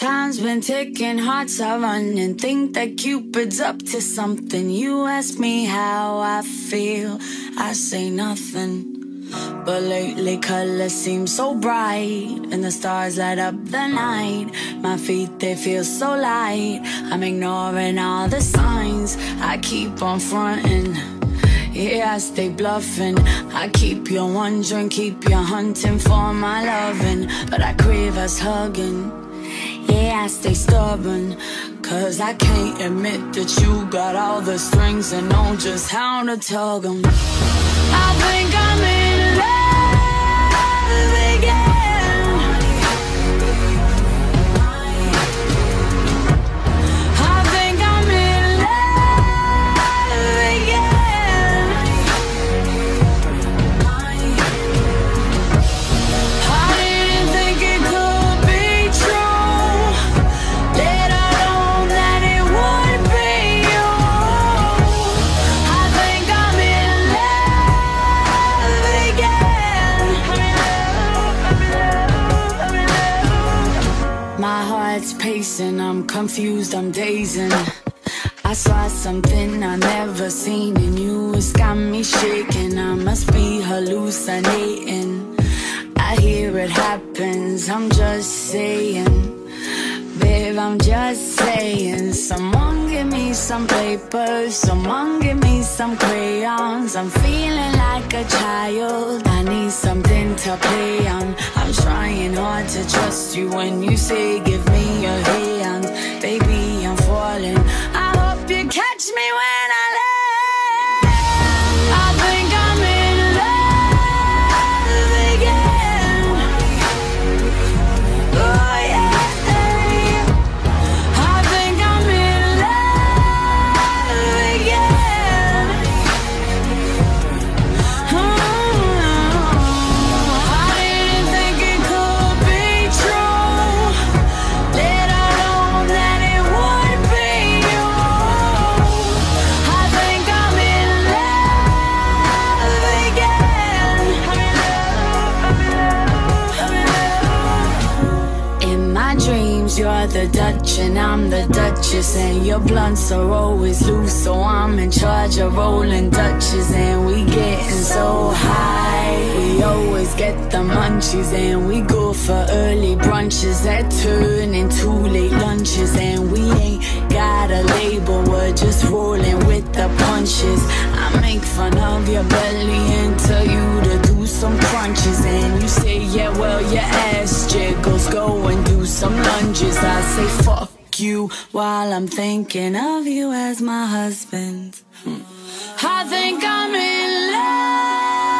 Time's been ticking, hearts are running. Think that Cupid's up to something. You ask me how I feel, I say nothing. But lately colors seem so bright, and the stars light up the night. My feet, they feel so light. I'm ignoring all the signs, I keep on fronting. Yeah, I stay bluffing. I keep you wondering, keep you hunting for my loving. But I crave us hugging. Yeah, I stay stubborn, cause I can't admit that you got all the strings and know just how to tug them. I think I'm in love again. I think I'm in love again. I didn't think it could be true. My heart's pacing, I'm confused, I'm dazing. I saw something I never seen in you, it's got me shaking. I must be hallucinating, I hear it happens. I'm just saying, babe, I'm just saying. Someone give me some papers, someone give me some crayons. I'm feeling like a child, I need something to play on. I'm trying hard to trust you when you say give me your hand. Baby, I'm falling, I hope you catch me when I land. I think I'm in love again. Oh yeah, you're the Dutch and I'm the Duchess, and your blunts are always loose, so I'm in charge of rolling Dutches. And we getting so high, we always get the munchies, and we go for early brunches that turn into late lunches. And we ain't got a label, we're just rolling with the punches. I make fun of your belly and tell you to do some crunches, and you say, yeah, well, your ass jiggles, go and do some lunges. I say fuck you while I'm thinking of you as my husband. I think I'm in love.